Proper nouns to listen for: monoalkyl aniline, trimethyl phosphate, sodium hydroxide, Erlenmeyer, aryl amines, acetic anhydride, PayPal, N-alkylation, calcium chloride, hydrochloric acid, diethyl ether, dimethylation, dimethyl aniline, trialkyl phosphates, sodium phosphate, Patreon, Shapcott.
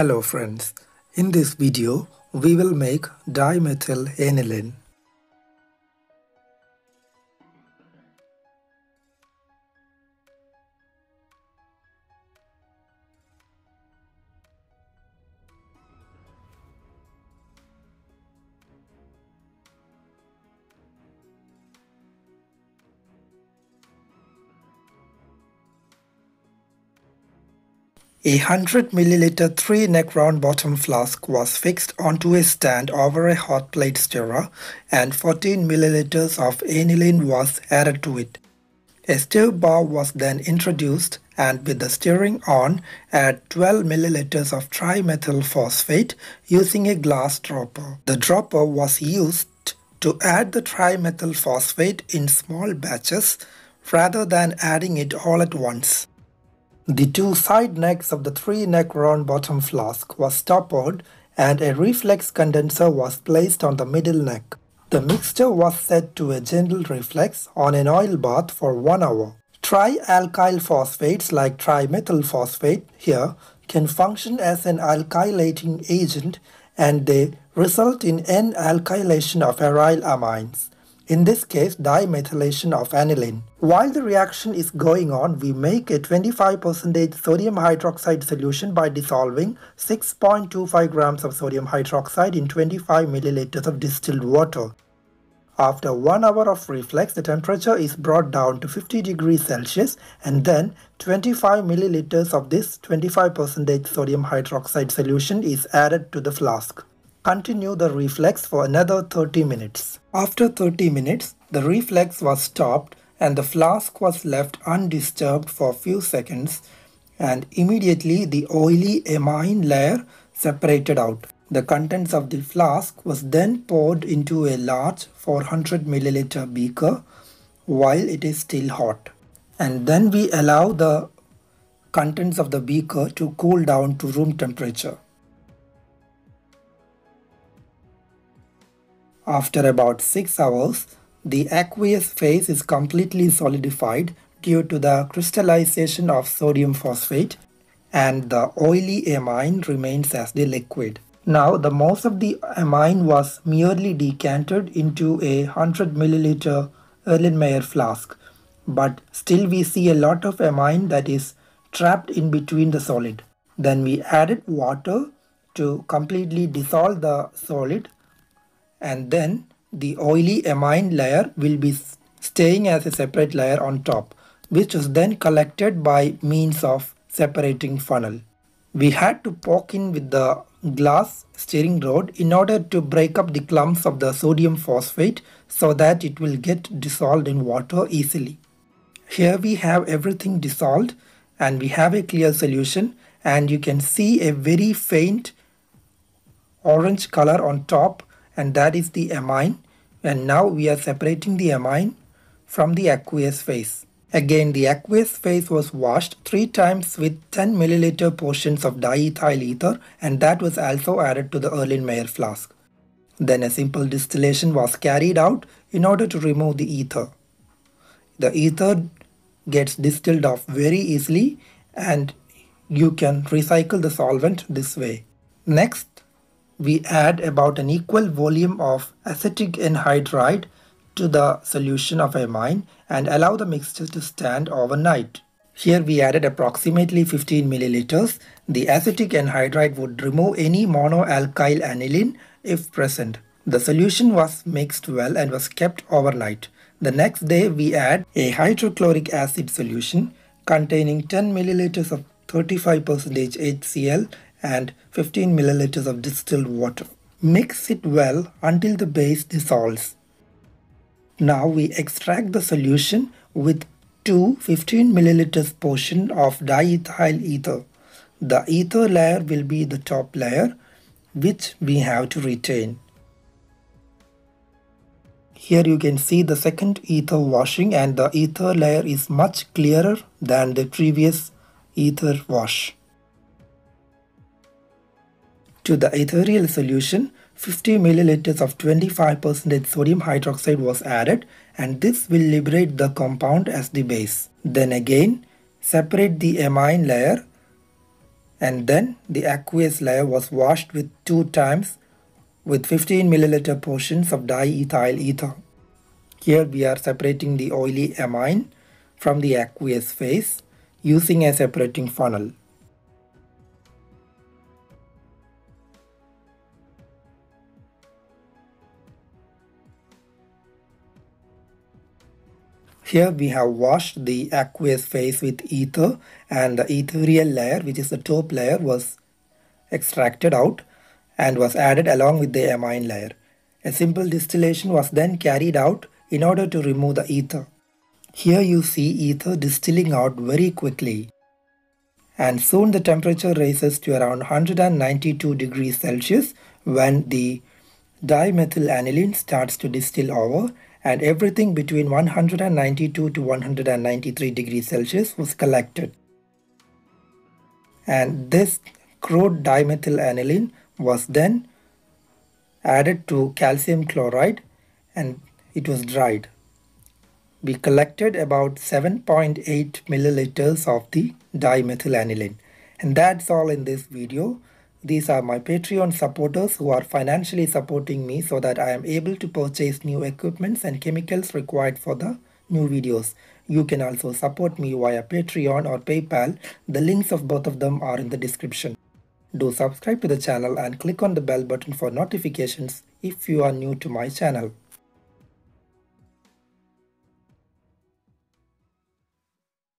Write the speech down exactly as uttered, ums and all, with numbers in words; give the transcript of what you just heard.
Hello friends, in this video we will make dimethyl aniline. A one hundred milliliter three necron bottom flask was fixed onto a stand over a hot plate stirrer and fourteen milliliters of aniline was added to it. A stir bar was then introduced and with the stirring on, add twelve milliliters of trimethyl phosphate using a glass dropper. The dropper was used to add the trimethyl phosphate in small batches rather than adding it all at once. The two side necks of the three necron bottom flask was stoppered and a reflex condenser was placed on the middle neck. The mixture was set to a gentle reflex on an oil bath for one hour. Trialkyl phosphates like trimethyl phosphate here can function as an alkylating agent and they result in N-alkylation of aryl amines. In this case, dimethylation of aniline. While the reaction is going on, we make a twenty-five percent sodium hydroxide solution by dissolving six point two five grams of sodium hydroxide in twenty-five milliliters of distilled water. After one hour of reflex, the temperature is brought down to fifty degrees Celsius and then twenty-five milliliters of this twenty-five percent sodium hydroxide solution is added to the flask. Continue the reflex for another thirty minutes. After thirty minutes, the reflex was stopped and the flask was left undisturbed for a few seconds and immediately the oily amine layer separated out. The contents of the flask was then poured into a large four hundred milliliter beaker while it is still hot. And then we allow the contents of the beaker to cool down to room temperature. After about six hours, the aqueous phase is completely solidified due to the crystallization of sodium phosphate and the oily amine remains as the liquid. Now the most of the amine was merely decanted into a one hundred milliliter Erlenmeyer flask, but still we see a lot of amine that is trapped in between the solid. Then we added water to completely dissolve the solid. And then the oily amine layer will be staying as a separate layer on top, which is then collected by means of separating funnel. We had to poke in with the glass stirring rod in order to break up the clumps of the sodium phosphate so that it will get dissolved in water easily. Here we have everything dissolved and we have a clear solution, and you can see a very faint orange color on top, and that is the amine. And now we are separating the amine from the aqueous phase. Again, the aqueous phase was washed three times with ten milliliter portions of diethyl ether, and that was also added to the Erlenmeyer flask. Then a simple distillation was carried out in order to remove the ether. The ether gets distilled off very easily and you can recycle the solvent this way. Next, we add about an equal volume of acetic anhydride to the solution of amine and allow the mixture to stand overnight. Here we added approximately fifteen milliliters. The acetic anhydride would remove any monoalkyl aniline if present. The solution was mixed well and was kept overnight. The next day we add a hydrochloric acid solution containing ten milliliters of thirty-five percent HCl and fifteen milliliters of distilled water. Mix it well until the base dissolves. Now we extract the solution with two fifteen milliliters portion of diethyl ether. The ether layer will be the top layer, which we have to retain. Here you can see the second ether washing, and the ether layer is much clearer than the previous ether wash. To the ethereal solution, fifty milliliters of twenty-five percent sodium hydroxide was added, and this will liberate the compound as the base. Then again, separate the amine layer and then the aqueous layer was washed with two times with fifteen milliliter portions of diethyl ether. Here we are separating the oily amine from the aqueous phase using a separating funnel. Here we have washed the aqueous phase with ether, and the ethereal layer, which is the top layer, was extracted out and was added along with the amine layer. A simple distillation was then carried out in order to remove the ether. Here you see ether distilling out very quickly, and soon the temperature rises to around one hundred ninety-two degrees Celsius when the dimethyl aniline starts to distill over, and everything between one hundred ninety-two to one hundred ninety-three degrees Celsius was collected. And this crude dimethyl aniline was then added to calcium chloride and it was dried. We collected about seven point eight milliliters of the dimethyl aniline. And that's all in this video. These are my Patreon supporters who are financially supporting me so that I am able to purchase new equipments and chemicals required for the new videos. You can also support me via Patreon or PayPal. The links of both of them are in the description. Do subscribe to the channel and click on the bell button for notifications if you are new to my channel.